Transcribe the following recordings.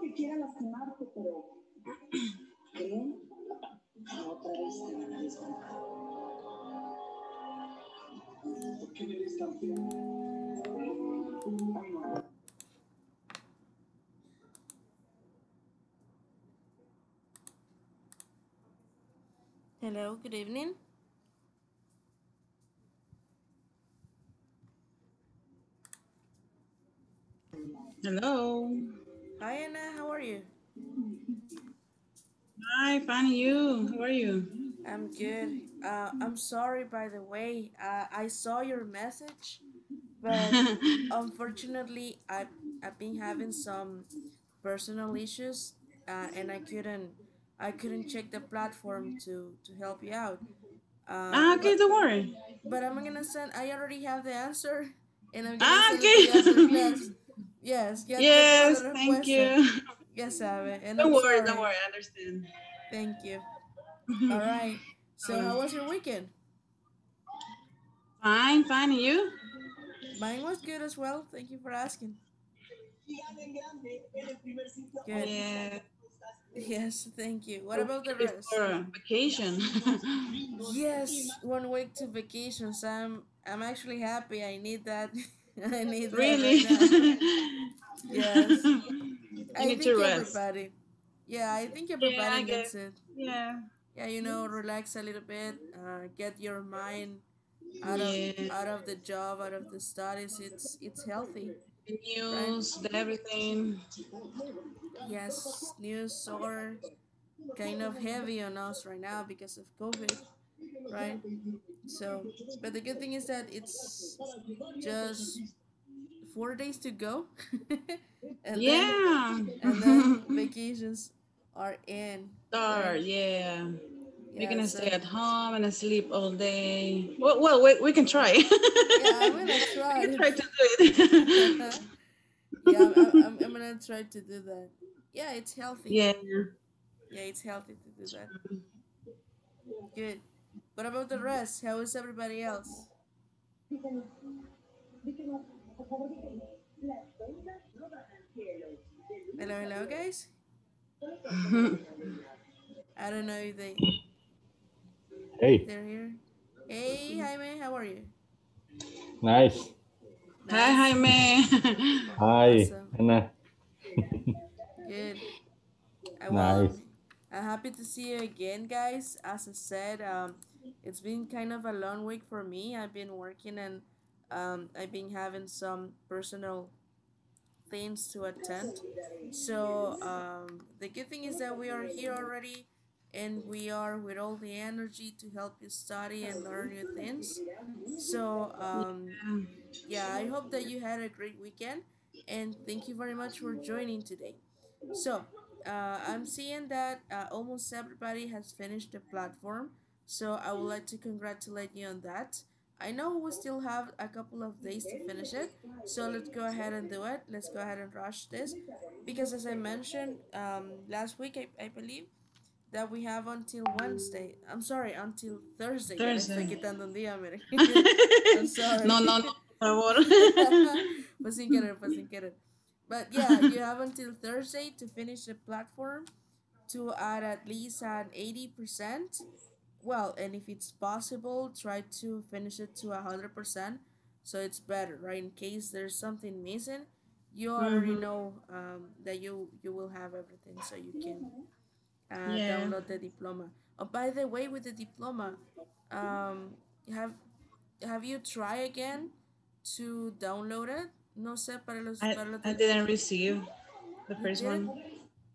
que quiera lastimarte, pero creen que otra vez te van a descontar. ¿Por qué me distancié? Ay, no. Hello, good evening. Hello. Hi, Anna. How are you? Hi, fine. You? How are you? I'm good. I'm sorry, by the way. I saw your message, but unfortunately, I've been having some personal issues, and I couldn't check the platform to help you out. Okay, don't worry. But I'm gonna send. I already have the answer, and I'm gonna send the answer. Yes, thank you. Yes, Abby. Don't worry, I understand. Thank you. All right. So how was your weekend? Fine, and you? Mine was good as well. Thank you for asking. Good. Yeah. Yes, thank you. What about the rest? Vacation. Yes, 1 week to vacation. So I'm actually happy. I need that. I need really that. Yes. I think everybody gets it. Yeah, you know, relax a little bit, get your mind out of the job, out of the studies. It's healthy. The news, right? Everything. Yes, news are kind of heavy on us right now because of COVID. Right, so but the good thing is that it's just 4 days to go, and then vacations are in. Right? We're gonna stay at home and sleep all day. Well, we can try. We can try to do it. I'm gonna try to do that. Yeah, it's healthy. Yeah, it's healthy to do that. Good. What about the rest? How is everybody else? Hello, guys. I don't know if they... Hey. They're here. Hey, Jaime, how are you? Nice. Hi, Jaime. Hi, awesome. Anna. Good. I'm happy to see you again, guys. As I said, it's been kind of a long week for me. I've been working and I've been having some personal things to attend. So the good thing is that we are here already and we are with all the energy to help you study and learn new things. So I hope that you had a great weekend and thank you very much for joining today. So I'm seeing that almost everybody has finished the platform, so I would like to congratulate you on that. I know we still have a couple of days to finish it, so let's go ahead and do it. Let's go ahead and rush this, because as I mentioned last week, I believe that we have until Wednesday. I'm sorry, until Thursday. I'm sorry. No, por favor. Pues sin querer. But yeah, you have until Thursday to finish the platform to add at least an 80%. Well, and if it's possible, try to finish it to 100%. So it's better, right? In case there's something missing, you already know that you will have everything, so you can download the diploma. Oh, by the way, with the diploma, have you tried again to download it? No sé, I didn't receive the first one.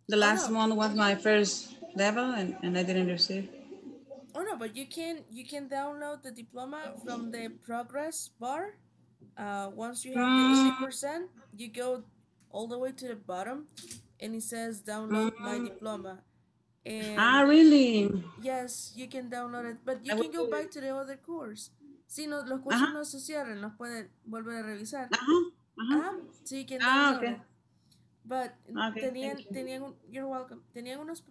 The last one was my first level and I didn't receive. Oh no, but you can download the diploma from the progress bar. Once you have the 80%, you go all the way to the bottom and it says download my diploma. And really? Yes, you can download it, but you can go back to the other course. Si no, los cursos no se cierran, los pueden volver a revisar. So you can download it. But you're welcome. Tenían unos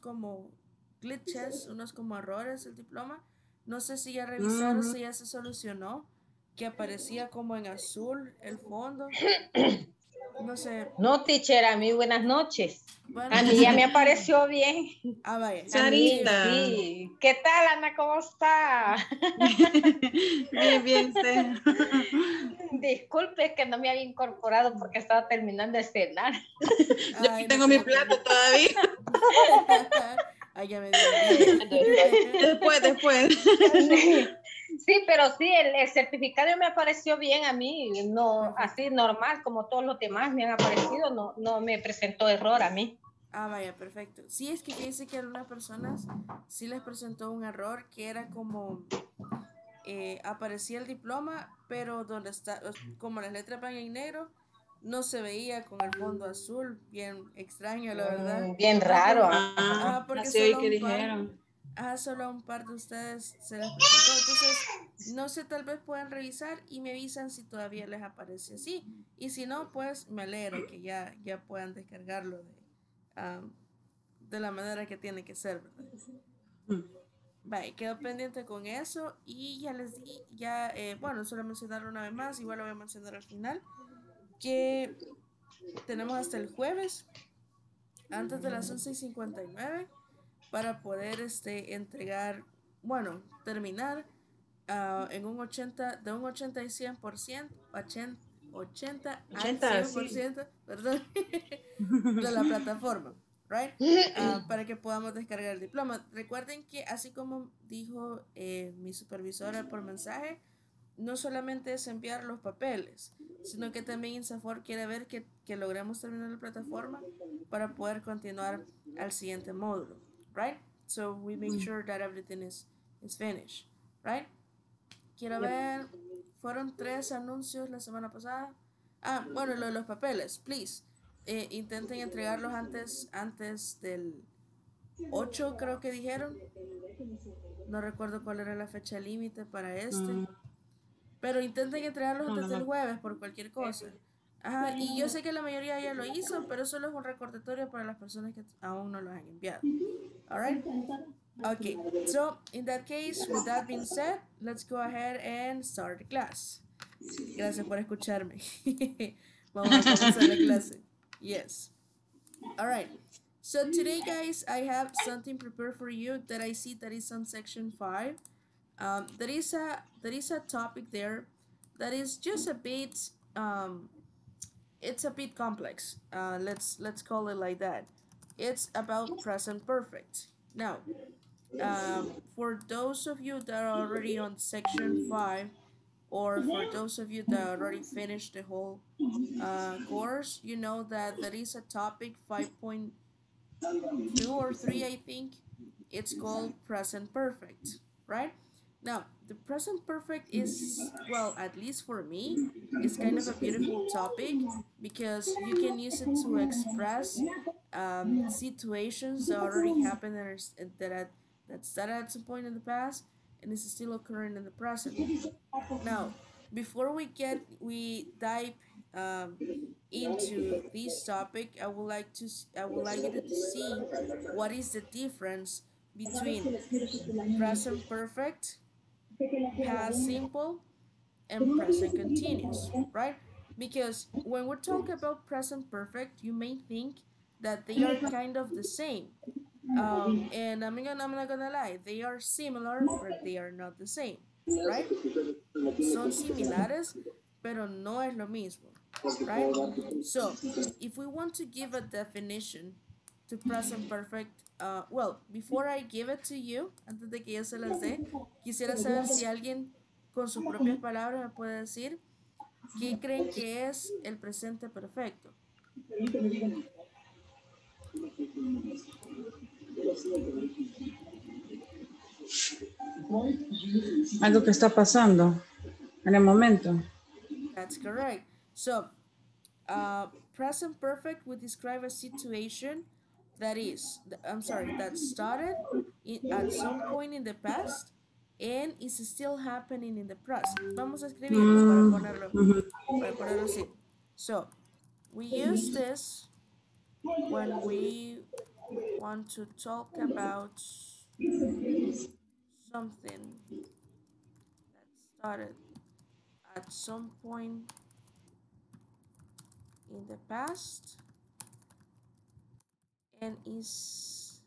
como glitches, unos como errores el diploma. No sé si ya revisaron, si ya se solucionó, que aparecía como en azul el fondo. No sé. No, teacher, a mí buenas noches. Bueno. A mí ya me apareció bien. Ah, vaya. Sarita. Sí. ¿Qué tal, Ana? ¿Cómo está? Bien, bien, usted. Disculpe que no me había incorporado porque estaba terminando de cenar. Yo aquí tengo mi plato todavía. Ay, ya me dio. Después. Sí, pero sí, el certificado me apareció bien a mí, no así normal como todos los demás me han aparecido, no me presentó error a mí. Ah, vaya, perfecto. Sí, es que fíjense que a algunas personas sí les presentó un error que era como aparecía el diploma, pero donde está, como las letras van en negro, no se veía con el fondo azul, bien extraño, la verdad. Bien raro. Ah, porque así hoy que dijeron. Ah, solo a un par de ustedes se les presentó, entonces no sé, tal vez puedan revisar y me avisan si todavía les aparece así, y si no, pues me alegro que ya puedan descargarlo de la manera que tiene que ser, ¿verdad? Vale, quedo pendiente con eso y ya les di, bueno, solo mencionarlo una vez más, igual lo voy a mencionar al final, que tenemos hasta el jueves, antes de las 11:59, para poder entregar, bueno, terminar en un 80, de un 80 y 100%, 80 al 100%, sí. Perdón, de la plataforma, right? Para que podamos descargar el diploma. Recuerden que así como dijo mi supervisora por mensaje, no solamente es enviar los papeles, sino que también INSAFOR quiere ver que logremos terminar la plataforma para poder continuar al siguiente módulo. Right? So we make sure that everything is finished, right? Quiero ver, fueron 3 anuncios la semana pasada. Ah, bueno, lo de los papeles, please. Intenten entregarlos antes del 8, creo que dijeron. No recuerdo cuál era la fecha límite para pero intenten entregarlos antes del jueves por cualquier cosa. Ajá, y yo sé que la mayoría ya lo hizo, pero solo es un recordatorio para las personas que aún no los han enviado. Alright? Okay, so in that case, with that being said, let's go ahead and start the class. Gracias por escucharme. Vamos a comenzar la clase. Yes. Alright, so today, guys, I have something prepared for you that I see that is on section 5. There is a topic there that is just a bit... it's a bit complex. Let's call it like that. It's about present perfect. Now, for those of you that are already on section 5, or for those of you that already finished the whole course, you know that there is a topic 5.2 or 3, I think. It's called present perfect, right? Now, the present perfect is, well, at least for me, it's kind of a beautiful topic because you can use it to express situations that already happened and that started at some point in the past and is still occurring in the present. Now, before we dive into this topic, I would like you to see what is the difference between present perfect, past simple, and present continuous, right? Because when we talk about present perfect, you may think that they are kind of the same, and I'm not gonna lie, they are similar, but they are not the same, right? Son similares, pero no es lo mismo, right? So if we want to give a definition to present perfect, well, before I give it to you, antes de que yo se las dé, quisiera saber si alguien con sus propias palabras me puede decir qué creen que es el presente perfecto. Algo que está pasando en el momento. That's correct. So, present perfect would describe a situation that started at some point in the past and is still happening in the present. Vamos a escribirlo para ponerlo así. So, we use this when we want to talk about something that started at some point in the past and is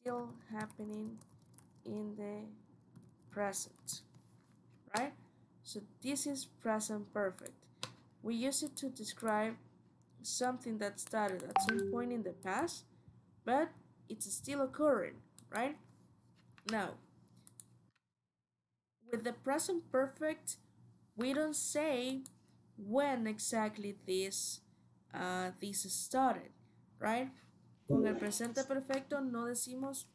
still happening in the present, right? So this is present perfect. We use it to describe something that started at some point in the past, but it's still occurring, right? Now, with the present perfect, we don't say when exactly this started, right? Con el presente perfecto no decimos,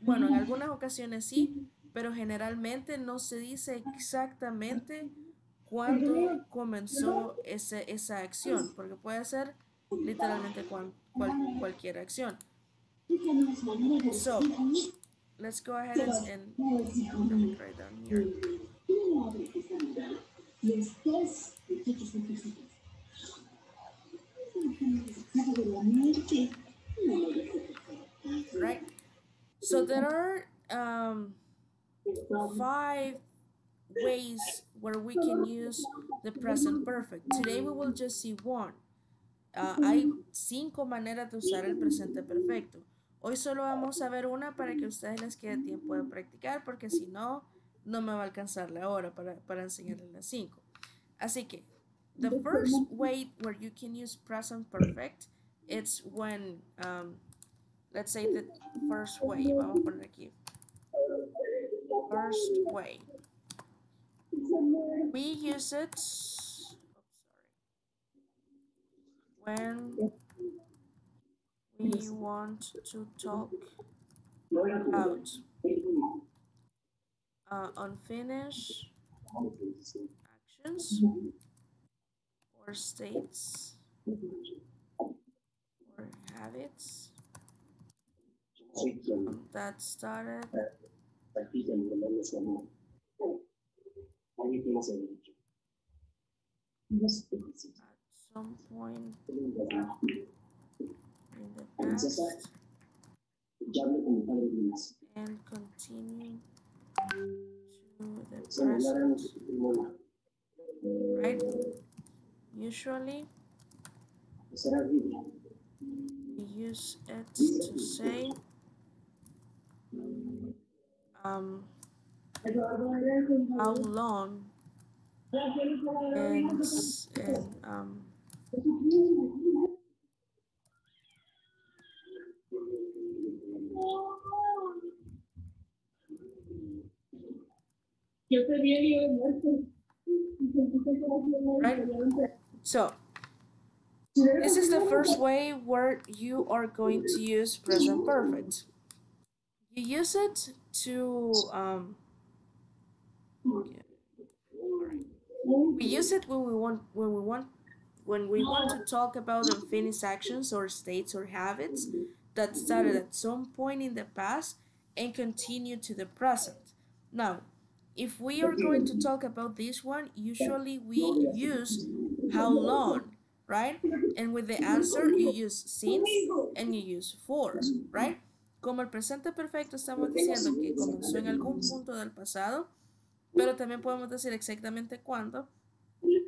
bueno, en algunas ocasiones sí, pero generalmente no se dice exactamente cuándo comenzó esa acción, porque puede ser literalmente cualquier acción. So, let's go ahead and let me write down here. Right? So there are 5 ways where we can use the present perfect. Today we will just see one. Hay 5 maneras de usar el presente perfecto. Hoy solo vamos a ver una para que ustedes les quede tiempo de practicar, porque si no, no me va a alcanzar la hora para enseñarles las 5. Así que, the first way where you can use present perfect, it's when, let's say the first way, vamos a poner aquí. First way. We use it, oops, sorry, when we want to talk about unfinished actions or states or habits that started at some point in the past and continue to the present, right? Usually we use it to say how long and right? So this is the first way where you are going to use present perfect. You use it to we use it when we want to talk about unfinished actions or states or habits that started at some point in the past and continue to the present. Now, if we are going to talk about this one, usually we use how long, right? And with the answer, you use since and you use for, right? Como el presente perfecto, estamos diciendo que comenzó en algún punto del pasado, pero también podemos decir exactamente cuándo.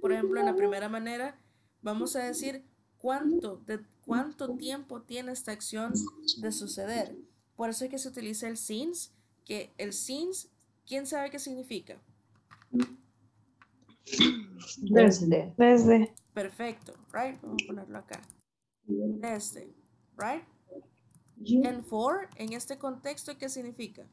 Por ejemplo, en la primera manera, vamos a decir cuánto tiempo tiene esta acción de suceder. Por eso es que se utiliza el since, que el since, ¿quién sabe qué significa? Desde. Perfecto, right? Vamos a ponerlo acá. Desde, right? And for, en este contexto, ¿qué significa?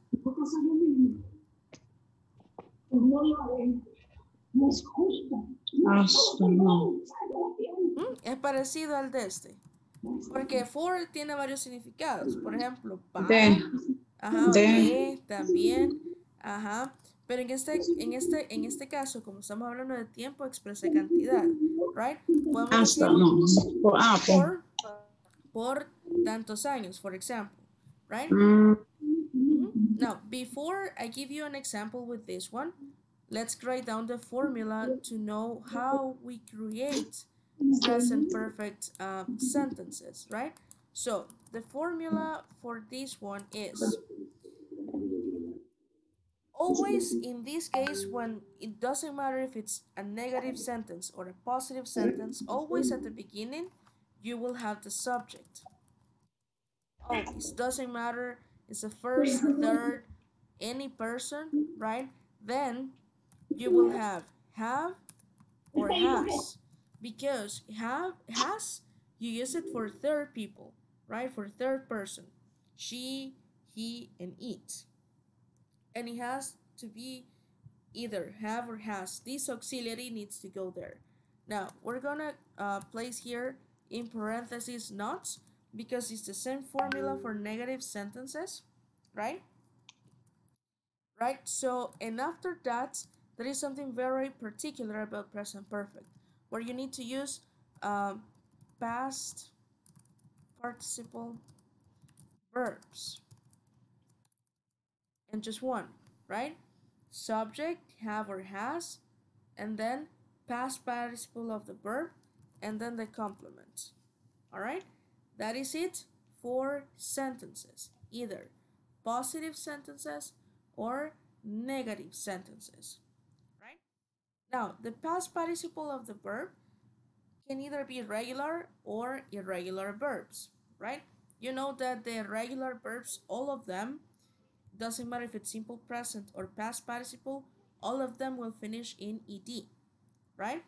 Es parecido al de este, porque for tiene varios significados. Por ejemplo, también, ajá. Pero en este caso, como estamos hablando de tiempo, expresa cantidad, right? Podemos decir por tantos años, for example, right? Now, before I give you an example with this one, let's write down the formula to know how we create present perfect sentences, right? So, the formula for this one is Always in this case, when it doesn't matter if it's a negative sentence or a positive sentence, always at the beginning you will have the subject. Always, doesn't matter, it's the first, third, any person, right? Then you will have or has, because have, has, you use it for third people, right? For third person, she, he, and it. And it has to be either have or has. This auxiliary needs to go there. Now, we're going to place here in parentheses not, because it's the same formula for negative sentences, right? Right? So, and after that, there is something very particular about present perfect, where you need to use past participle verbs. And just one, right? Subject, have or has, and then past participle of the verb, and then the complement. All right? That is it for sentences, either positive sentences or negative sentences, right? Now, the past participle of the verb can either be regular or irregular verbs, right? You know that the irregular verbs, all of them, doesn't matter if it's simple present or past participle, all of them will finish in ed, right?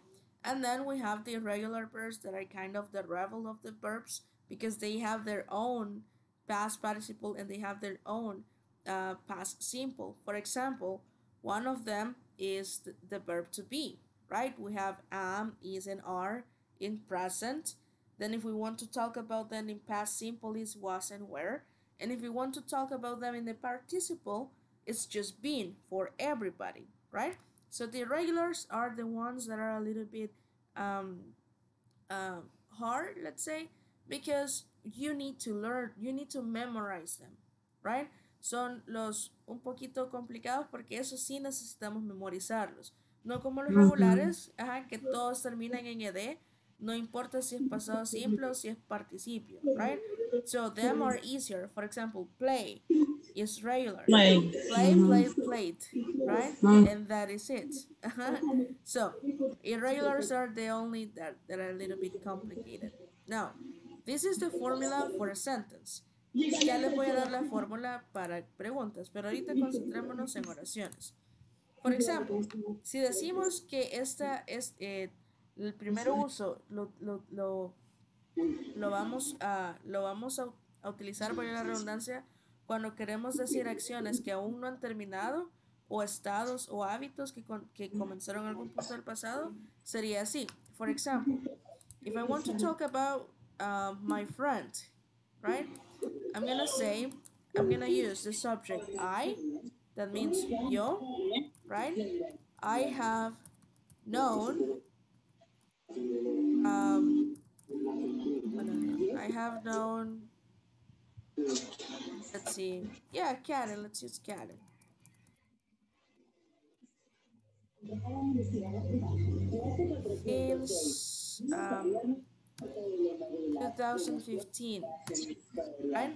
And then we have the irregular verbs that are kind of the rival of the verbs, because they have their own past participle and they have their own past simple. For example, one of them is the verb to be, right? We have am, is, and are in present. Then if we want to talk about them in past simple, is, was, and were. And if we want to talk about them in the participle, it's just been for everybody, right? So the irregulars are the ones that are a little bit hard, let's say, because you need to learn, you need to memorize them, right? Son los un poquito complicados porque eso sí necesitamos memorizarlos. No como los regulares, ajá, que todos terminan en ed, no importa si es pasado simple o si es participio, right? So them are easier. For example, play is regular. Play, played, right? And that is it. So irregulars are the only that are a little bit complicated. Now, this is the formula for a sentence. Ya les voy a dar la fórmula para preguntas, pero ahorita concentrémonos en oraciones. Por ejemplo, si decimos que esta es el primer uso, lo vamos a utilizar, por la redundancia, cuando queremos decir acciones que aún no han terminado o estados o hábitos que comenzaron en algún punto del pasado, sería así. For example, if I want to talk about my friend, right? I'm going to use the subject I, that means yo, right? I have known let's see, yeah, Karen, let's use Karen. Since 2015, right?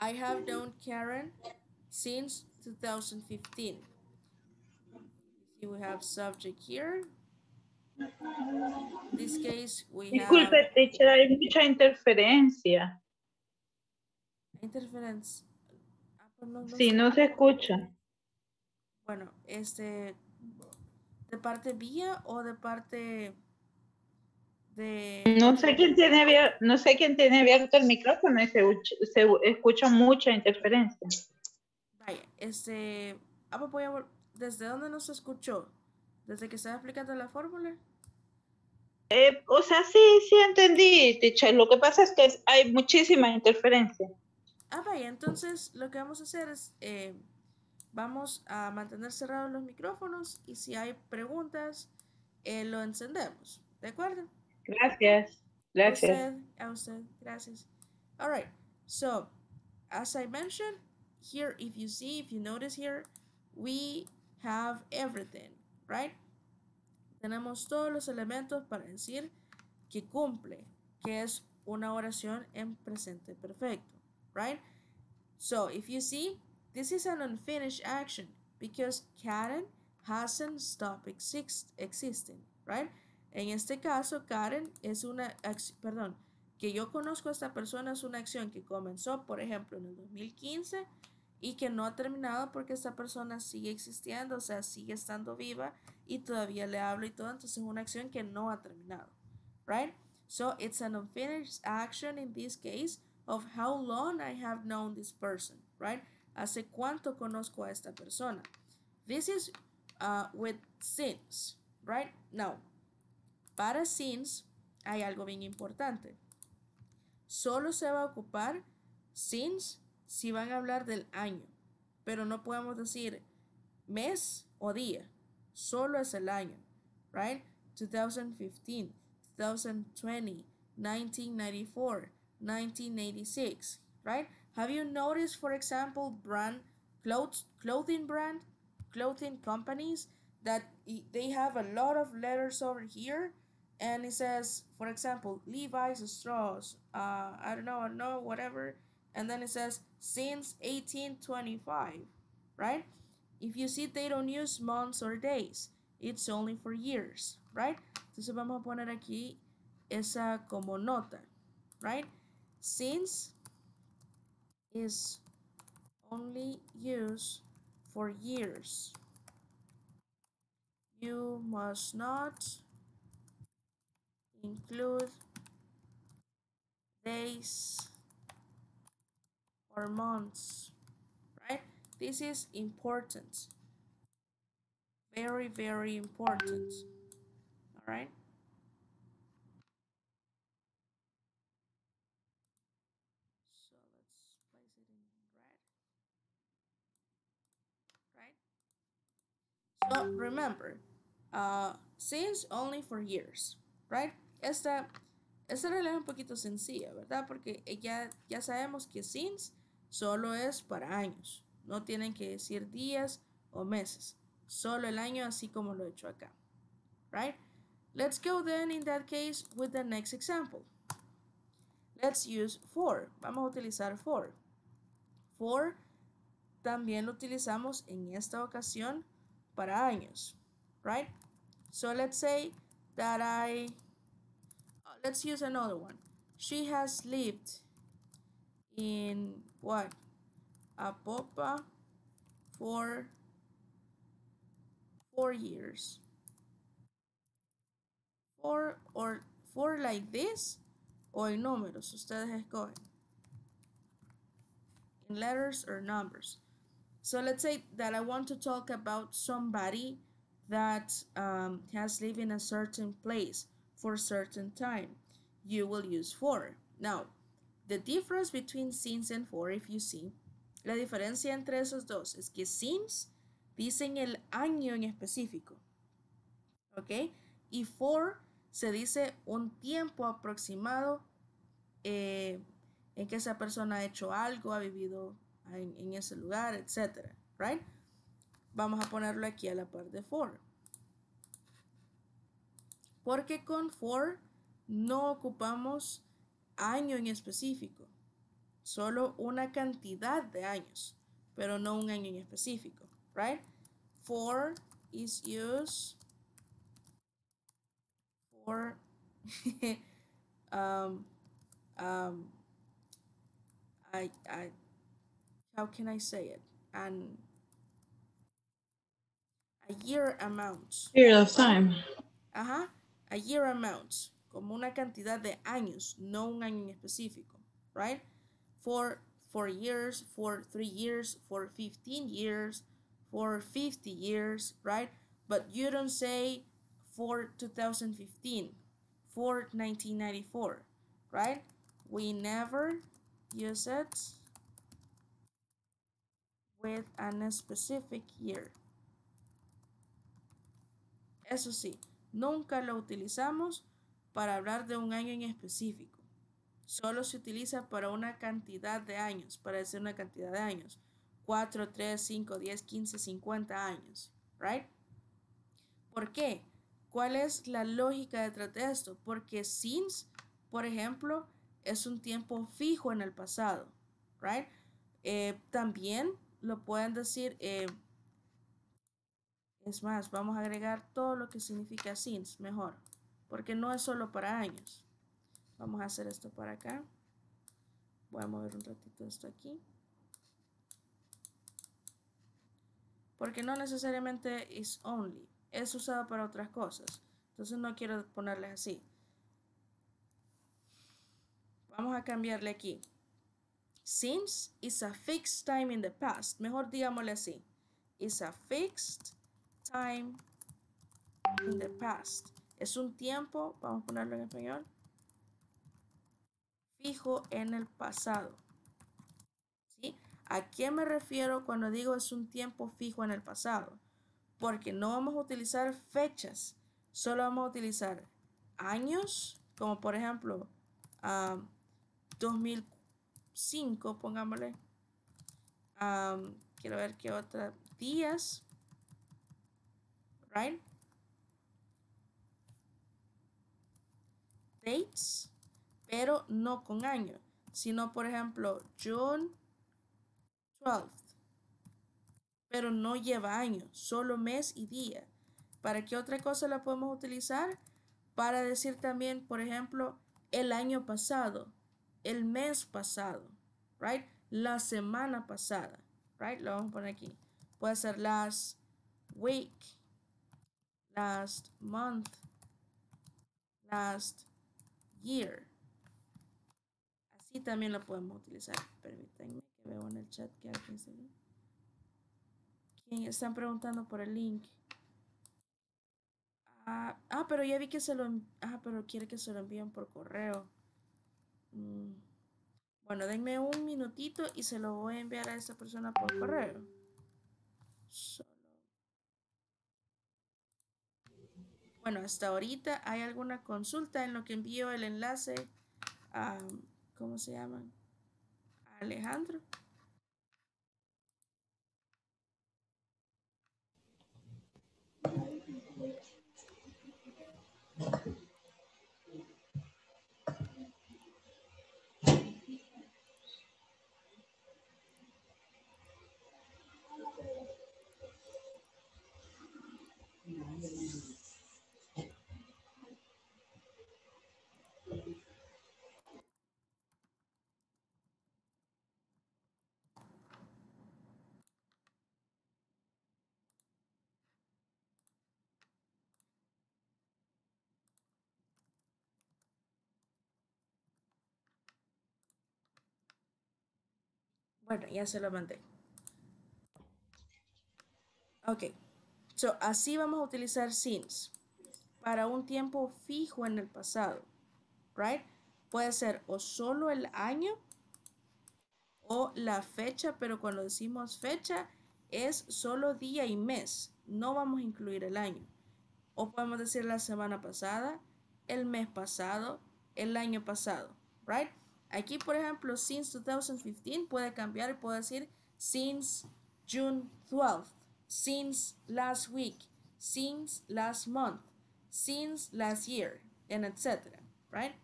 I have known Karen since 2015. See, we have subject here. In this case, we Disculpe, teacher, hay mucha interferencia. Interferencia. Ah, pues no sí, no se escucha. Bueno, ¿de parte vía o de parte de...? No sé quién tiene abierto el micrófono y se escucha mucha interferencia. Vaya, ¿desde dónde no se escuchó? ¿Desde que estaba explicando la fórmula? O sea, sí entendí, teacher. Lo que pasa es que hay muchísima interferencia. Ah, vaya, entonces lo que vamos a hacer es, vamos a mantener cerrados los micrófonos y si hay preguntas, lo encendemos, ¿de acuerdo? Gracias. A usted, gracias. All right, so, as I mentioned, here, if you notice here, we have everything. Right? Tenemos todos los elementos para decir que cumple, que es una oración en presente perfecto, right? So, if you see, this is an unfinished action. because Karen hasn't stopped existing, right? En este caso, Karen es una acción, perdón, que yo conozco a esta persona es una acción que comenzó, por ejemplo, en el 2015 y que no ha terminado porque esta persona sigue existiendo, o sea, sigue estando viva y todavía le hablo y todo, entonces es una acción que no ha terminado, right? So, it's an unfinished action in this case of how long I have known this person, right? Hace cuánto conozco a esta persona. This is with since, right? Now, para since hay algo bien importante. Solo se va a ocupar since si van a hablar del año, pero no podemos decir mes o día. Solo es el año, right? 2015, 2020, 1994, 1986, right? Have you noticed, for example, brand clothing brand, clothing companies that they have a lot of letters over here, and it says, for example, Levi's Strauss, I don't know, whatever, and then it says since 1825, right? If you see, they don't use months or days; it's only for years, right? Entonces vamos a poner aquí esa como nota, right? Since is only used for years. You must not include days or months, right? This is important. Very, very important. All right. So remember, since only for years, right? Esta regla es un poquito sencilla, ¿verdad? Porque ya sabemos que since solo es para años. No tienen que decir días o meses. Solo el año, así como lo he hecho acá, right? Let's go then in that case with the next example. Let's use for. Vamos a utilizar for. For también lo utilizamos en esta ocasión para años, right? So let's say that let's use another one. She has lived in what? Apopa for 4 years. Four like this, o en números, ustedes escogen. In letters or numbers. So let's say that I want to talk about somebody that has lived in a certain place for a certain time. You will use for. Now, the difference between since and for, if you see, la diferencia entre esos dos es que since dicen el año en específico, ¿ok? Y for se dice un tiempo aproximado en que esa persona ha hecho algo, ha vivido en ese lugar, etcétera, right? Vamos a ponerlo aquí a la par de for, porque con for no ocupamos año en específico, solo una cantidad de años, pero no un año en específico, right? For is used for how can I say it? And a year amount. Period of time. Ajá. A year amount. Como una cantidad de años, no un año en específico, right? For 4 years, for 3 years, for 15 years, for 50 years, right? But you don't say for 2015, for 1994, right? We never use it with a specific year. Eso sí, nunca lo utilizamos para hablar de un año en específico. Solo se utiliza para una cantidad de años, para decir una cantidad de años. 4, 3, 5, 10, 15, 50 años, right? ¿Por qué? ¿Cuál es la lógica detrás de esto? Porque since, por ejemplo, es un tiempo fijo en el pasado, right? También lo pueden decir Es más, vamos a agregar todo lo que significa since, mejor, porque no es solo para años. Vamos a hacer esto para acá. Voy a mover un ratito esto aquí, porque no necesariamente is only, es usado para otras cosas. Entonces no quiero ponerles así. Vamos a cambiarle aquí. Since is a fixed time in the past. Mejor digámosle así. Is a fixed time in the past. Es un tiempo, vamos a ponerlo en español, fijo en el pasado. ¿Sí? ¿A qué me refiero cuando digo es un tiempo fijo en el pasado? Porque no vamos a utilizar fechas. Solo vamos a utilizar años, como por ejemplo 2005, pongámosle. Quiero ver qué otra. Días. Right? Dates. Pero no con año, sino por ejemplo June 12th. Pero no lleva año, solo mes y día. ¿Para qué otra cosa la podemos utilizar? Para decir también, por ejemplo, el año pasado, el mes pasado, right? La semana pasada, right? Lo vamos a poner aquí. Puede ser last week, last month, last year. Así también lo podemos utilizar. Permítanme que veo en el chat que alguien se ve. ¿Quién están preguntando por el link? Pero ya vi que se lo... pero quiere que se lo envíen por correo. Bueno, denme un minutito y se lo voy a enviar a esta persona por correo. Bueno, hasta ahorita hay alguna consulta en lo que envío el enlace a... ¿Cómo se llama? Alejandro. Bueno, ya se lo mandé. Ok. So, así vamos a utilizar since. Para un tiempo fijo en el pasado. Right? Puede ser o solo el año o la fecha, pero cuando decimos fecha es solo día y mes. No vamos a incluir el año. O podemos decir la semana pasada, el mes pasado, el año pasado. Right? Aquí, por ejemplo, since 2015 puede cambiar y puedo decir since June 12th, since last week, since last month, since last year, and etc. Right?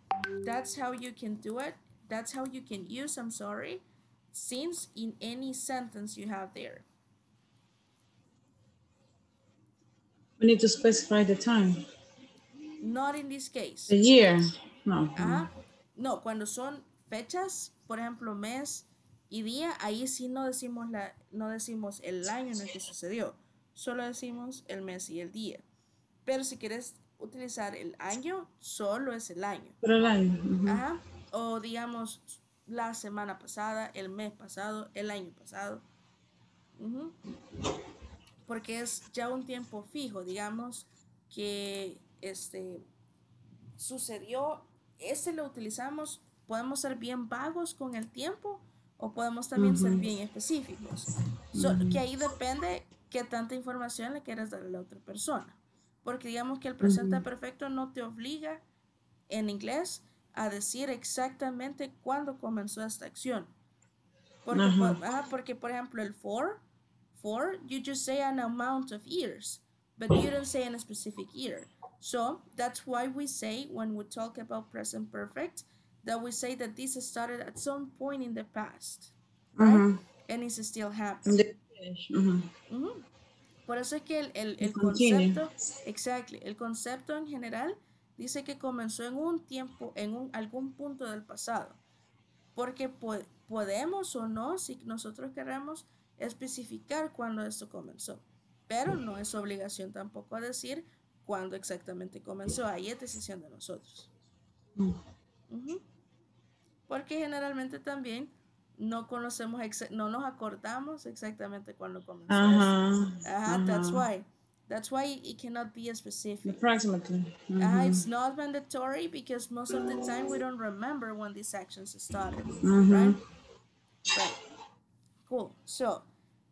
That's how you can do it. That's how you can use, I'm sorry, since in any sentence you have there. We need to specify the time. Not in this case. The year. No. No, cuando son fechas, por ejemplo, mes y día, ahí sí no decimos el año en el que sucedió, solo decimos el mes y el día. Pero si quieres utilizar el año, solo es el año. Pero el año. Ajá. O digamos la semana pasada, el mes pasado, el año pasado. Porque es ya un tiempo fijo, digamos que sucedió. Ese lo utilizamos, podemos ser bien vagos con el tiempo o podemos también ser bien específicos. Que ahí depende qué tanta información le quieras dar a la otra persona. Porque digamos que el presente perfecto no te obliga en inglés a decir exactamente cuándo comenzó esta acción. Porque, porque por ejemplo el for, you just say an amount of years, but you don't say a specific year. So that's why we say when we talk about present perfect that we say that this started at some point in the past, right? And it's still happening. Por eso es que el concepto, exactly, el concepto en general dice que comenzó en un tiempo, en algún punto del pasado, porque podemos o no, si nosotros queremos, especificar cuándo esto comenzó, pero no es obligación tampoco a decir cuándo exactamente comenzó, ahí es decisión de nosotros. Porque generalmente también no conocemos, no nos acordamos exactamente cuándo comenzó. That's why it cannot be specific. Approximately. It's not mandatory because most of the time we don't remember when these actions started, right? Right. Cool. So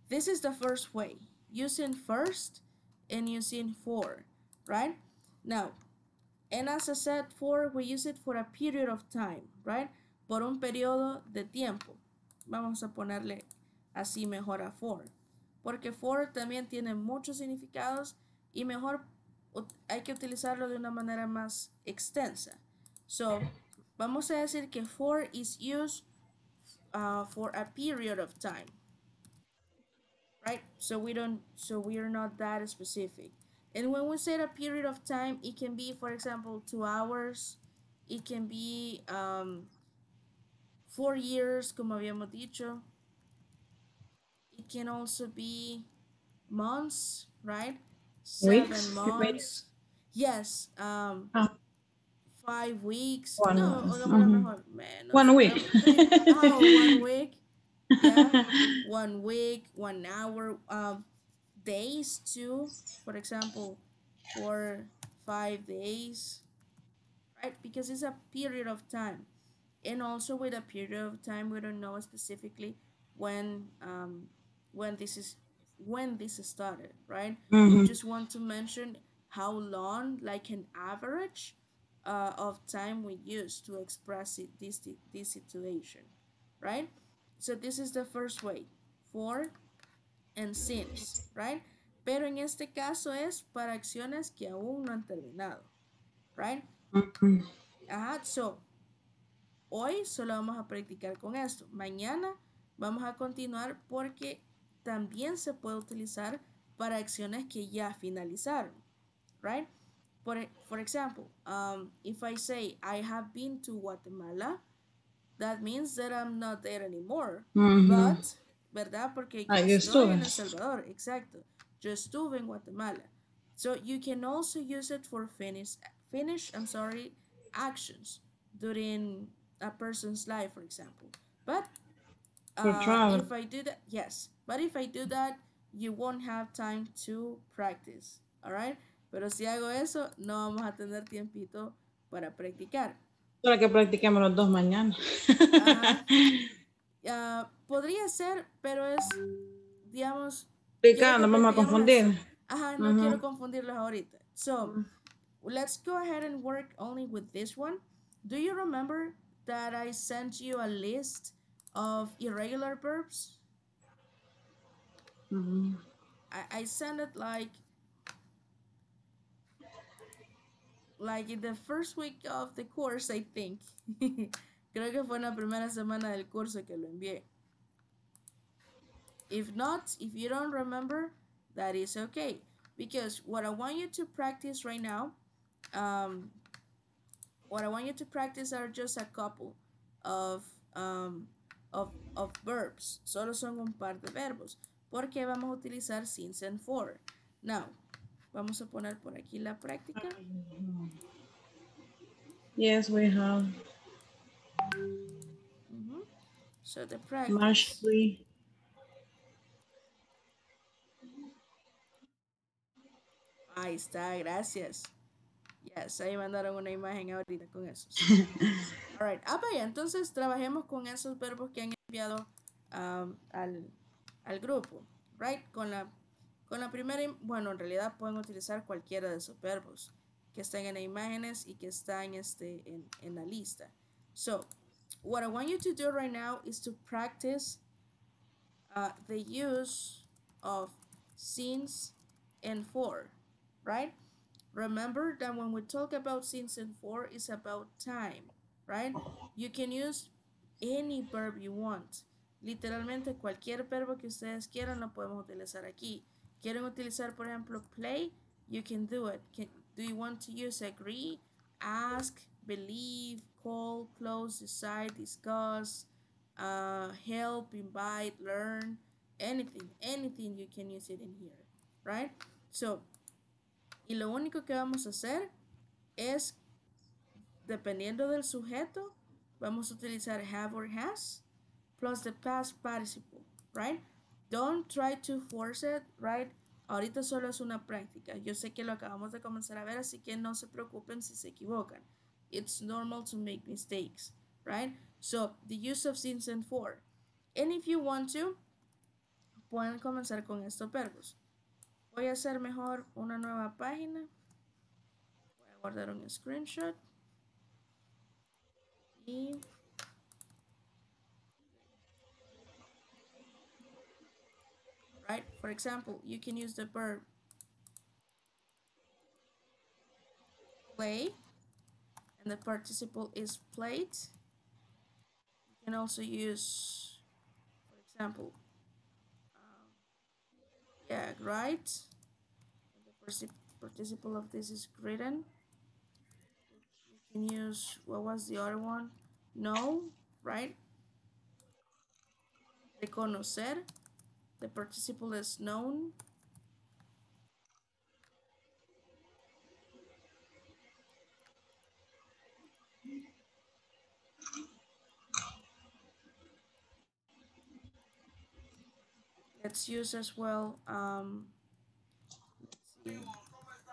this is the first way, using first and using for, right? Now, and as I said, for, we use it for a period of time, right? Por un periodo de tiempo. Vamos a ponerle así mejor a for, porque for también tiene muchos significados y mejor hay que utilizarlo de una manera más extensa. So, vamos a decir que for is used for a period of time, right? So we are not that specific. And when we say a period of time, it can be, for example, 2 hours. It can be 4 years, como habíamos dicho. It can also be months, right? 7 months. Yes. 5 weeks. One week. Yeah. 1 week, 1 hour. Days too, for example, 4 or 5 days, right? Because it's a period of time. And also with a period of time, we don't know specifically when this started, right? We just want to mention how long, like an average of time we use to express it, this situation, right? So this is the first way, for and since, right? Pero en este caso es para acciones que aún no han terminado, right? So hoy solo vamos a practicar con esto. Mañana vamos a continuar porque también se puede utilizar para acciones que ya finalizaron, right? For example, if I say I have been to Guatemala, that means that I'm not there anymore, but, ¿verdad? Porque yo estuve en El Salvador, exacto. Yo estuve en Guatemala. So you can also use it for finish actions during a person's life, for example. But if I do that, yes. But if I do that, you won't have time to practice, all right? Pero si hago eso, no vamos a tener tiempito para practicar. Para que practiquemos los dos mañana. Podría ser, pero es, digamos... Explicando, vamos a confundir. No quiero confundirlos ahorita. So, let's go ahead and work only with this one. Do you remember that I sent you a list of irregular verbs? I sent it like in the first week of the course, I think. Creo que fue en la primera semana del curso que lo envié. If not, if you don't remember, that is okay. Because what I want you to practice right now, what I want you to practice are just a couple of verbs. Solo son un par de verbos. Porque vamos a utilizar since and for. Now, vamos a poner por aquí la práctica. Yes, we have... So the practice. Marshly. Ahí está, gracias. Yes, ahí mandaron una imagen ahorita con esos. All right. Vaya, entonces trabajemos con esos verbos que han enviado al grupo, right? Con la primera, bueno, en realidad pueden utilizar cualquiera de esos verbos que están en las imágenes y que están en la lista. So, what I want you to do right now is to practice the use of since and for, right? Remember that when we talk about since and for, it's about time, right? You can use any verb you want. Literalmente cualquier verbo que ustedes quieran lo podemos utilizar aquí. Quieren utilizar, por ejemplo, play, you can do it. Do you want to use agree, ask, believe, call, close, decide, discuss, help, invite, learn, anything you can use it in here, right? So, y lo único que vamos a hacer es, dependiendo del sujeto, vamos a utilizar have or has plus the past participle, right? Don't try to force it, right? Ahorita solo es una práctica. Yo sé que lo acabamos de comenzar a ver, así que no se preocupen si se equivocan. It's normal to make mistakes, right? So, the use of since and for. And if you want to, pueden comenzar con estos verbos. Voy a hacer mejor una nueva página. Voy a guardar un screenshot. Y right? For example, you can use the verb play, and the participle is played. You can also use, for example, yeah, right? And the participle of this is written. You can use, what was the other one? Know, right? Reconocer. The participle is known. Let's use as well let's see,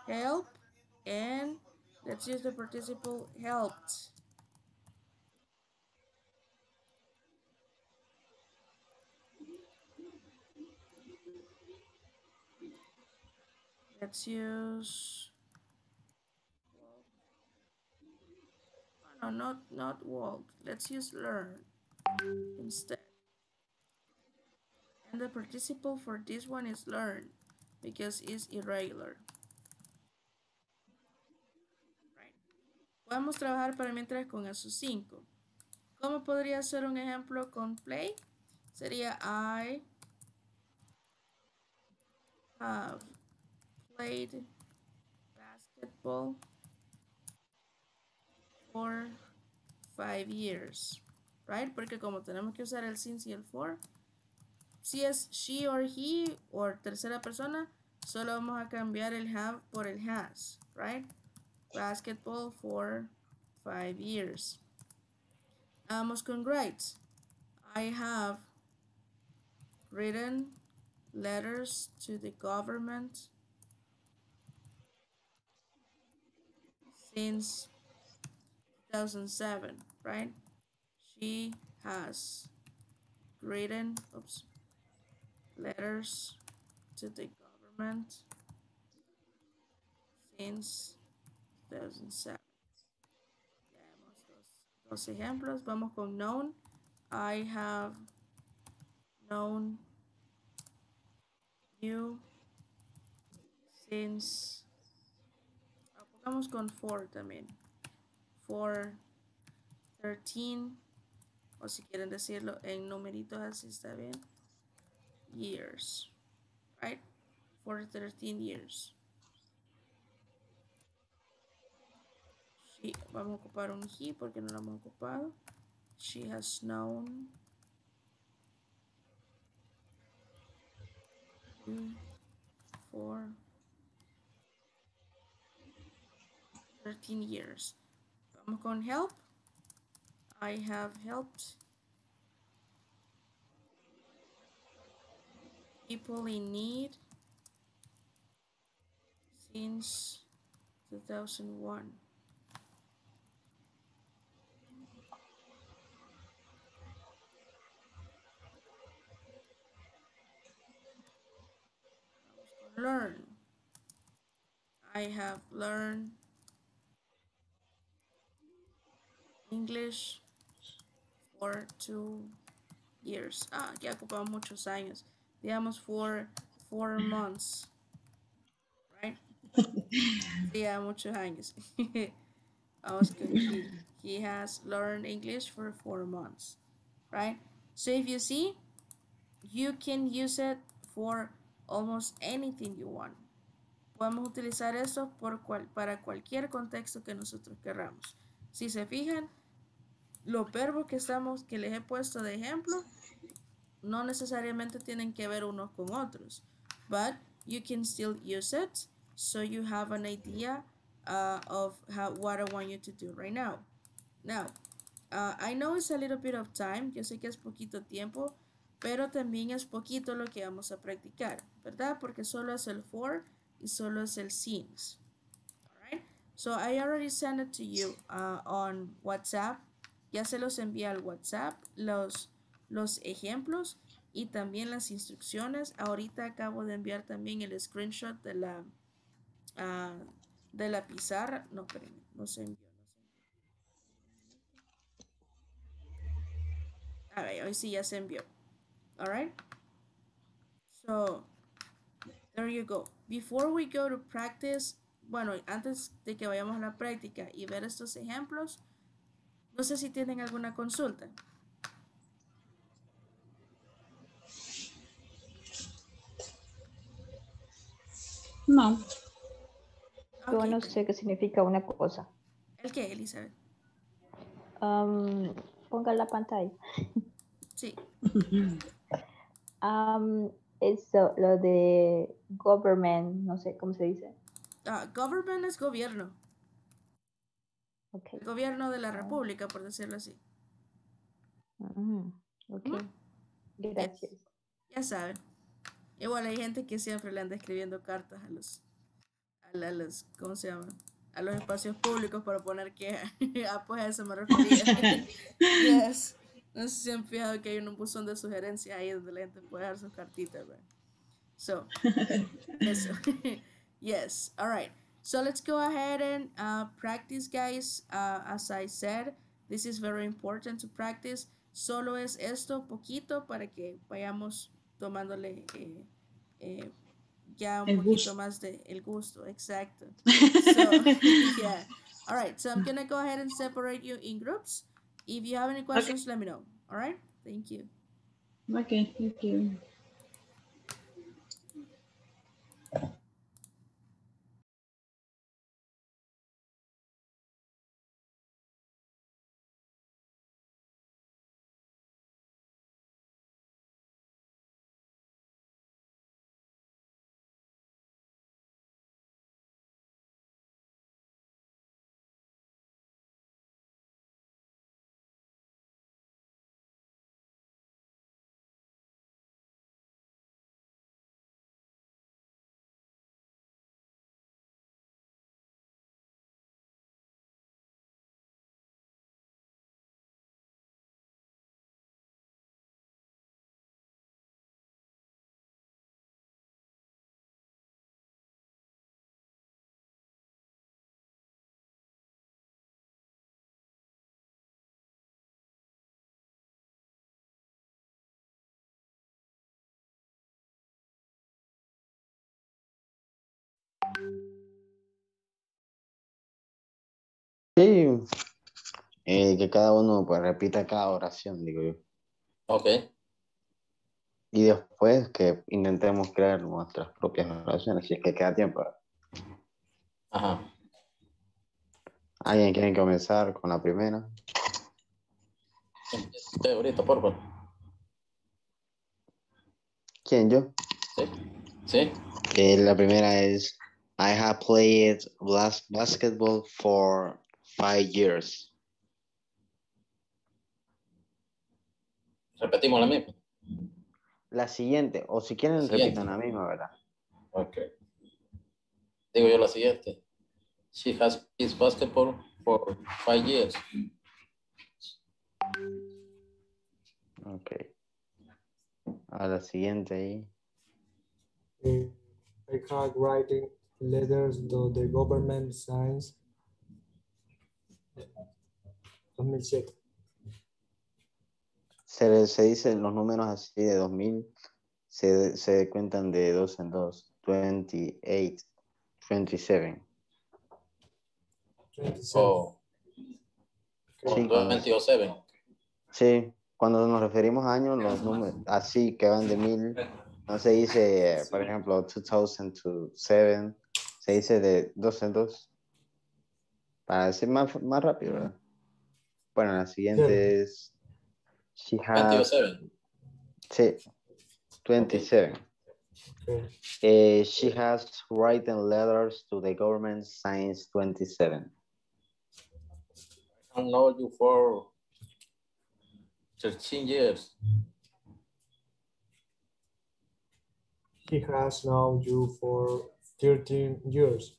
help, and let's use the participle helped. Let's use, no, not walk. Let's use learn instead. And the participle for this one is learn because it's irregular. Right. Podemos trabajar para mientras con esos 5. ¿Cómo podría ser un ejemplo con play? Sería I have played basketball for 5 years, right? Porque como tenemos que usar el since y el for, si es she or he o tercera persona, solo vamos a cambiar el have por el has, right? Basketball for 5 years. Vamos con grades. I have written letters to the government since 2007, right? She has written letters to the government since 2007. Ya hemos dos ejemplos. Vamos con known. I have known you since. Vamos con for también. For 13, o si quieren decirlo en numeritos así está bien. Years, right? For 13 years. She, vamos a ocupar un he porque no lo hemos ocupado. She has known you for 13 years. Vamos con help. I have helped people in need since 2001. Learn. I have learned English for 2 years. Ah, ya ocupamos muchos años. Digamos for 4 months. Right? Ya muchos años. Vamos con he has learned English for 4 months. Right? So if you see, you can use it for almost anything you want. Podemos utilizar esto para cualquier contexto que nosotros queramos. Si se fijan, los verbos que les he puesto de ejemplo no necesariamente tienen que ver unos con otros. But you can still use it so you have an idea of what I want you to do right now. Now, I know it's a little bit of time. Yo sé que es poquito tiempo, pero también es poquito lo que vamos a practicar, ¿verdad? Porque solo es el for y solo es el since. Alright? So I already sent it to you on WhatsApp. Ya se los envía al WhatsApp, los ejemplos y también las instrucciones. Ahorita acabo de enviar también el screenshot de la pizarra. No, espérenme, no se envió. A ver, hoy sí ya se envió. Alright? So, there you go. Before we go to practice, bueno, antes de que vayamos a la práctica y ver estos ejemplos, no sé si tienen alguna consulta. No. Okay. Yo no sé qué significa una cosa. ¿El qué, Elizabeth? Ponga la pantalla. Sí. Eso, lo de government, no sé cómo se dice. Government es gobierno. Okay. El gobierno de la república, por decirlo así. Ok. Gracias. Ya saben. Igual hay gente que siempre le anda escribiendo cartas a los ¿cómo se llama? A los espacios públicos para poner quejas. Pues a eso me refería. Yes. No sé si han fijado que hay un buzón de sugerencias ahí donde la gente puede dejar sus cartitas, ¿verdad? So, eso. Yes, all right. So let's go ahead and practice, guys. As I said, this is very important to practice. Solo es esto poquito para que vayamos tomándole ya un el poquito gusto. Más de el gusto. Exacto. So, yeah. All right, so I'm going to go ahead and separate you in groups. If you have any questions, okay, let me know. All right? Thank you. Okay, thank you. Sí, que cada uno pues repita cada oración, digo yo. Ok. Y después que intentemos crear nuestras propias oraciones, si es que queda tiempo. Ajá. ¿Alguien quiere comenzar con la primera? Estoy ahorita, por favor. ¿Quién, yo? Sí. Sí. La primera es I have played basketball for 5 years. Repetimos la misma. La siguiente, o si quieren siguiente. Repitan la misma, ¿verdad? Ok. Digo yo la siguiente. She has played basketball for 5 years. Ok. A la siguiente ahí. I have writing letters to the government signs. Let me check. Se dicen los números así de 2000, se cuentan de 2 en 2, 28, 27. 27. Oh. Sí, 227. Sí, cuando nos referimos a años, los números así que van de 1000 No se dice, por ejemplo, 2007, se dice de dos en dos. Para decir más rápido, ¿verdad? Bueno, la siguiente es... She has... 27. Sí, 27. Okay. She has written letters to the government since 27. I know you for 13 years. He has known you for 13 years.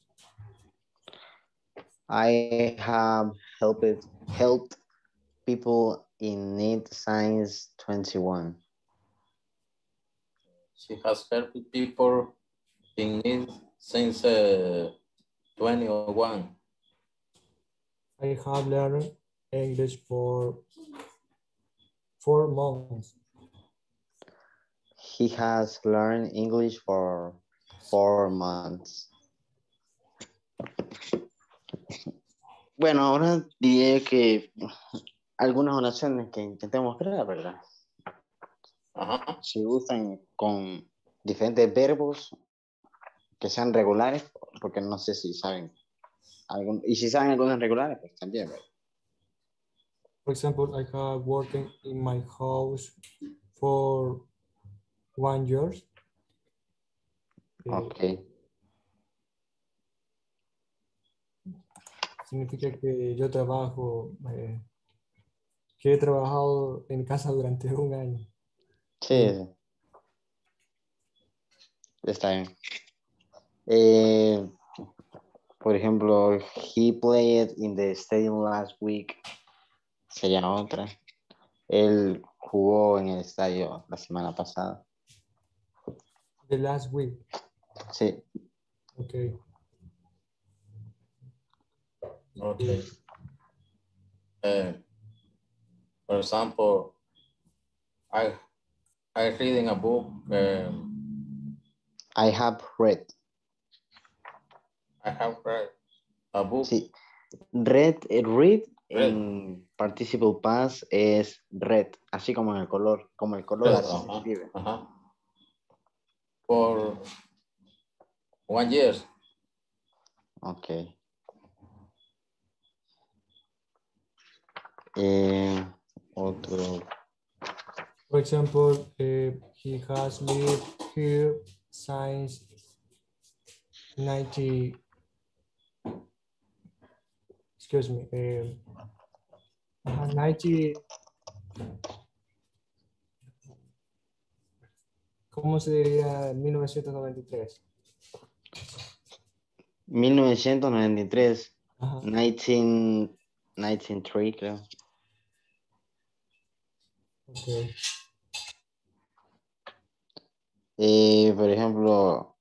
I have helped people in need since 21. She has helped people in need since 21. I have learned English for 4 months. He has learned English for 4 months. Bueno, ahora diré que algunas oraciones que intentemos crear, ¿verdad? Ajá. Si gustan con diferentes verbos que sean regulares, porque no sé si saben. Y si saben algunos regulares, pues también, ¿verdad? For example, I have worked in my house for 1 year. Okay. Significa que yo trabajo, que he trabajado en casa durante 1 año. Sí. Está bien. Por ejemplo, he played in the stadium last week. Sería otra. Él jugó en el estadio la semana pasada. The last week. Sí. Okay. Okay. For example, I reading a book. I have read. I have read a book. Sí. Read en participle past es red, así como en el color, como el color. Así se escribe. Por 1 year. Okay. Otro. For example, he has lived here since 90. Excuse me. 90. ¿Cómo se diría 1993? 1993. Ajá. 1993, creo. Okay. Por ejemplo,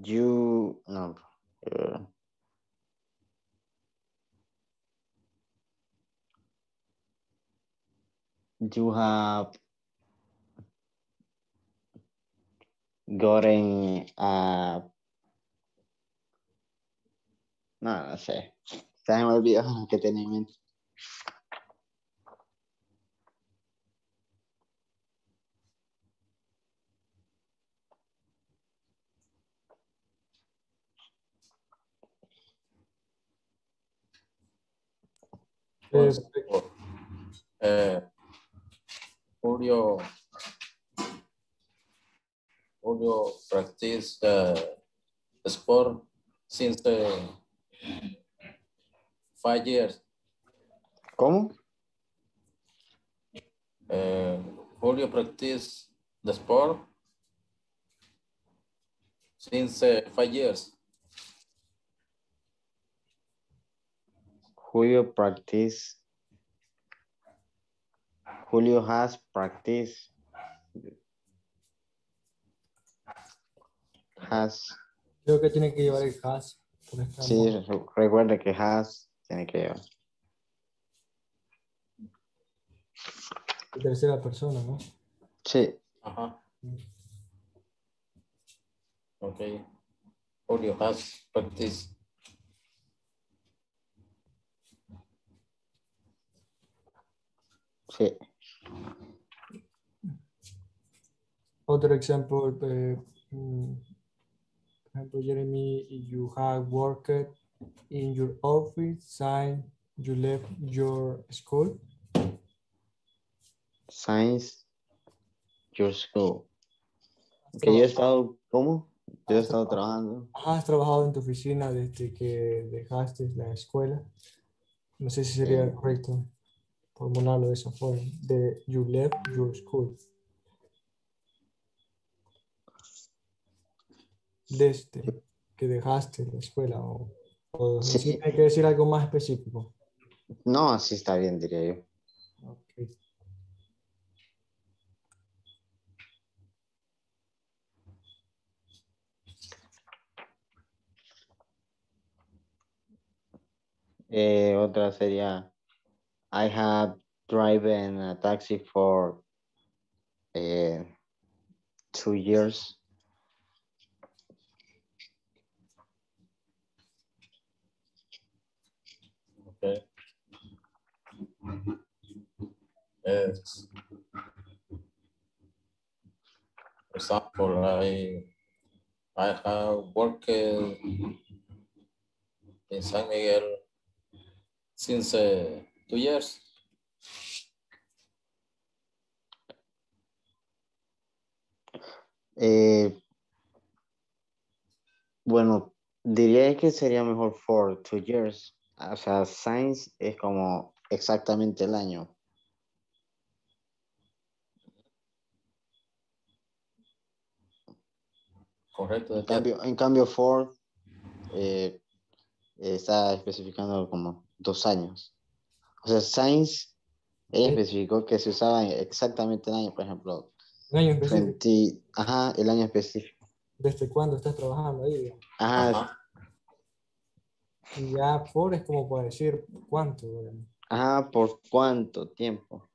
you no. You have gotten a no sé. Se me olvidó que tenía en mente. Julio practice sport since 5 years. ¿Cómo? Julio practice the sport since 5 years. Julio has practiced. Has. Creo que tiene que llevar el has. Sí, recuerde que has tiene que llevar. La tercera persona, ¿no? Sí. Ajá. Ok. Julio has practiced. it. Other example, Jeremy, you have worked in your office since you left your school. Since your school. Que yo he estado, ¿cómo? Yo he estado trabajando. Has trabajado en tu oficina desde que dejaste la escuela. No sé si sería correcto formularlo de esa forma. De you left your school. Desde que dejaste la escuela. O sí. ¿Sí hay que decir algo más específico? No, así está bien, diría yo. Otra sería, I have driven a taxi for 2 years. Okay. Yes. For example, I have worked in San Miguel since 2 years. Bueno, diría que sería mejor for 2 years. O sea, science es como exactamente el año. Correcto. En cambio for está especificando como 2 años. O sea, science, él especificó que se usaba exactamente el año, por ejemplo. ¿Un año específico? Ajá, el año específico. ¿Desde cuándo estás trabajando ahí? Digamos. Ajá. Y ya por es como para decir cuánto. ¿Verdad? Ajá, por cuánto tiempo.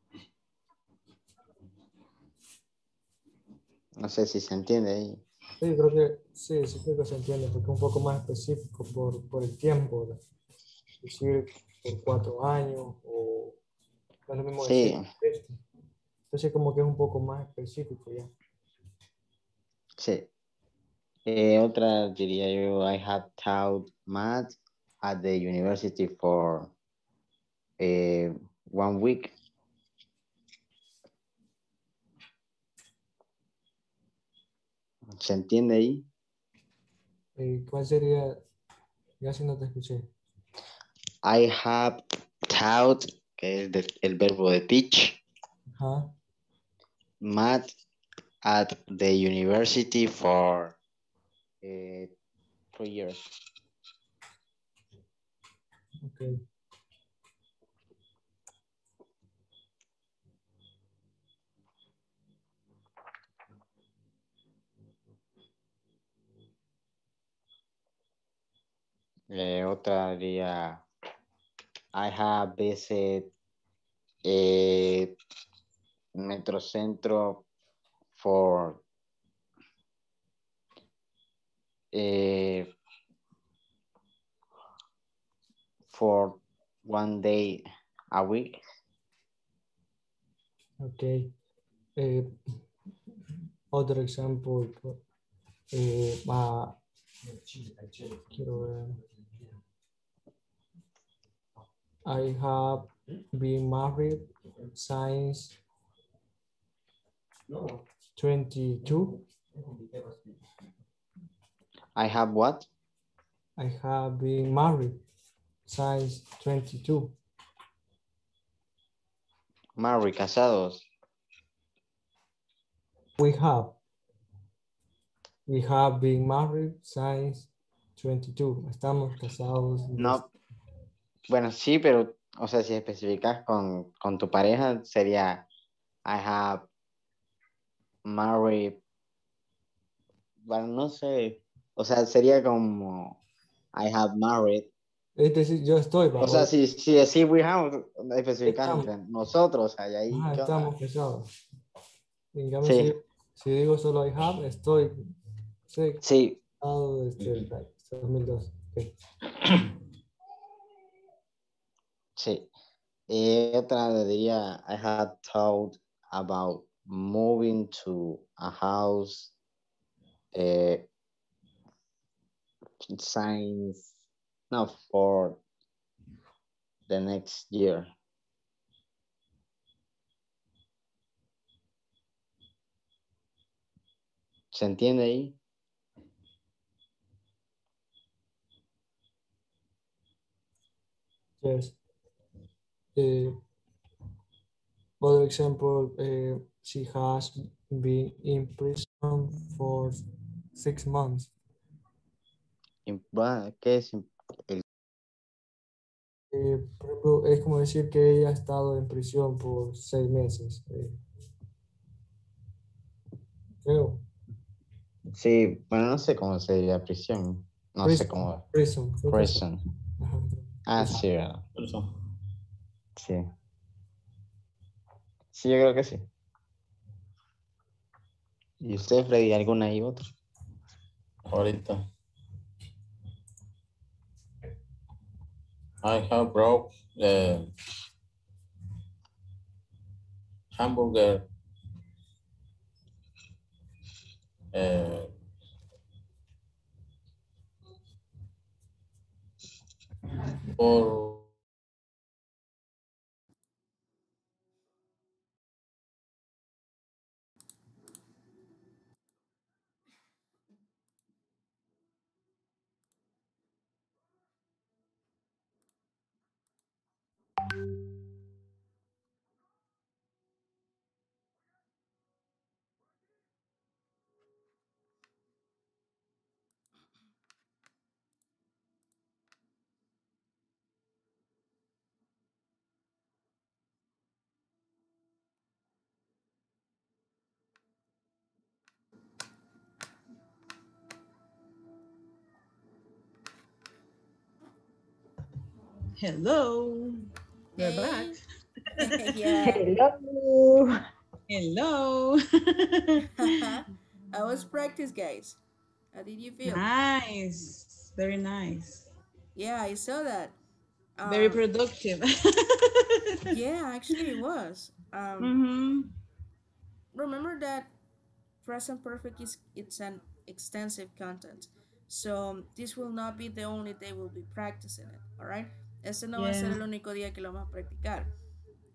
No sé si se entiende ahí. Sí, creo que sí, sí creo que se entiende, porque es un poco más específico por el tiempo, ¿verdad? Es decir, por 4 años o no es lo mismo sí. Decir, entonces como que es un poco más específico ya. Sí. Otra diría yo, I have taught math at the university for 1 week. ¿Se entiende ahí? ¿Cuál sería? Ya si no te escuché. I have taught, que es el verbo de teach, math at the university for 3 years. Okay. Otra día. I have visited Metrocentro for 1 day a week. Okay. Other example. I have been married since 22. I have what? I have been married since 22. Married, casados. We have been married since 22. Estamos casados. No. Bueno, sí, pero, o sea, si especificas con tu pareja, sería I have married. Bueno, no sé. O sea, sería como I have married. Es decir, yo estoy. O sea, si decís we have, especificamos nosotros. O sea, ahí estamos casados. Digamos, sí. Si digo solo I have, estoy. Sí. Casado desde el 2002. Okay. Sí. Otra le diría, I had thought about moving to a house since not for the next year. ¿Se entiende ahí? Yes. For example, she has been in prison for 6 months. ¿Qué es? Es como decir que ella ha estado en prisión por 6 meses. Creo. Sí, bueno, no sé cómo se diría prisión. No prison, sé cómo. Prison. Prison. Ah, sí, ¿verdad? Prison. Sí. Sí, yo creo que sí. ¿Y usted, Freddy, alguna y otra? Ahorita. I have brought hamburger or hello, we're back. Yeah. Hello. Hello. I was practice, guys. How did you feel? Nice, very nice. Yeah, I saw that. Very productive. Yeah, actually it was. Remember that present perfect is it's an extensive content. So this will not be the only day we'll be practicing it, all right? Ese no va a ser el único día que lo vamos a practicar.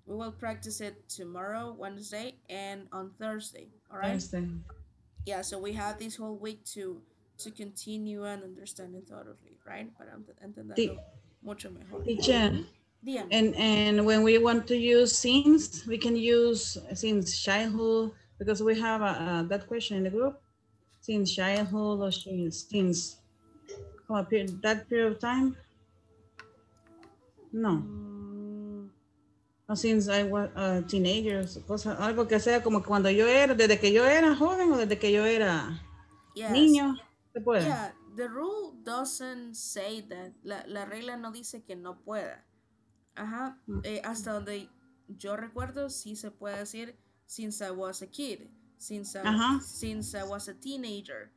We will practice it tomorrow, Wednesday, and on Thursday. All right? Thursday. Yeah, so we have this whole week to continue and understanding thoroughly, right? Para entenderlo mucho mejor. Teacher, and when we want to use since, we can use since childhood, because we have that question in the group. Since childhood or since that period of time. No. No, since I was a teenager, cosas, algo que sea como cuando yo era, desde que yo era joven o desde que yo era niño. ¿Se puede? Yeah, the rule doesn't say that. La regla no dice que no pueda. Ajá. Hasta donde yo recuerdo, sí se puede decir since I was a kid, since I was a teenager.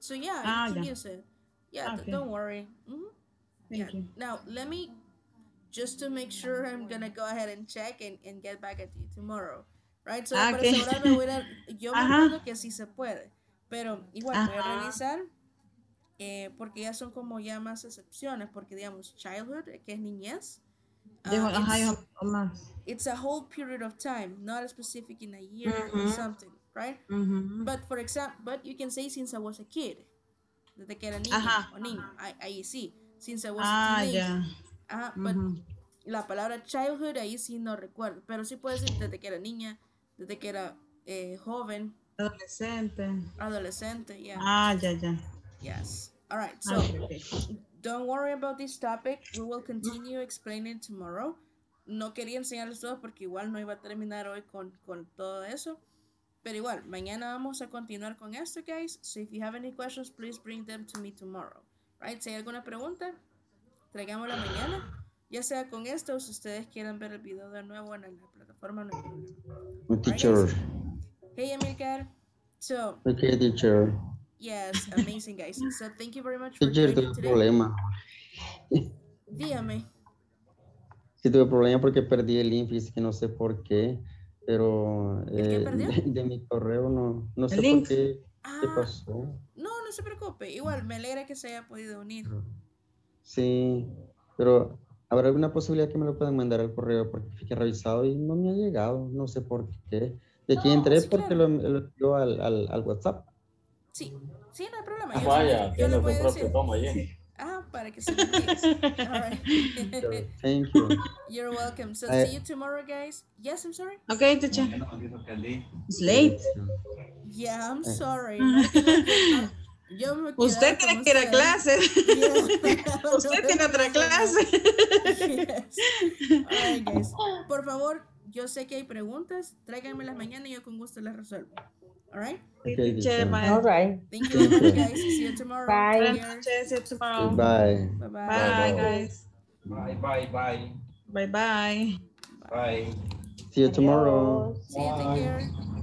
So yeah, you can use it. Yeah, okay. Don't worry. Yeah. Now, let me, just to make sure, I'm going to go ahead and check and get back at you tomorrow, right? So, para asegurarme, yo me acuerdo que sí se puede, pero igual voy a revisar, porque ya son como ya más excepciones, porque digamos, childhood, que es niñez, it's a whole period of time, not specific in a year or something, right? But for example, but you can say since I was a kid, desde que era niño o niño, ahí sí. Since I was a teenager. But la palabra childhood ahí sí no recuerdo, pero sí puede decir desde que era niña, desde que era joven, adolescente, yeah. Yes. All right. So don't worry about this topic. We will continue explaining tomorrow. No quería enseñarles todo porque igual no iba a terminar hoy con todo eso, pero igual mañana vamos a continuar con esto, guys. So if you have any questions, please bring them to me tomorrow. Right. Si hay alguna pregunta, traigámosla mañana, ya sea con esto o si ustedes quieren ver el video de nuevo en la plataforma. Good teacher. Hey, Amilcar. So. Okay, teacher. Yes, amazing, guys. So thank you very much for joining today. Teacher, tengo un problema. Dígame. Sí tuve problema porque perdí el link, que no sé por qué, pero de mi correo no sé por qué. ¿Qué pasó? No se preocupe, igual me alegra que se haya podido unir. Sí, pero habrá alguna posibilidad que me lo puedan mandar al correo, porque he revisado y no me ha llegado, no sé por qué. De aquí entré sí, porque claro. Lo envió al WhatsApp. Sí, no hay problema. Ah, vaya, yo lo voy a decir. Toma, yeah. Ah, para que se me All right. Sure. Thank you. You're welcome. So see you tomorrow, guys. Yes, I'm sorry. Okay, teacher. It's late. Yeah, I'm sorry. Usted tiene que ir a clase. Usted tiene otra clase. Yes. All right, guys. Por favor, yo sé que hay preguntas. Tráiganmelas mañana y yo con gusto las resuelvo. All right? Okay, all right. Thank you, guys. See you tomorrow. Bye. See you tomorrow. Bye. Bye, bye, guys. Bye, bye, bye. Bye, bye. Bye. See you tomorrow. See you. Take care.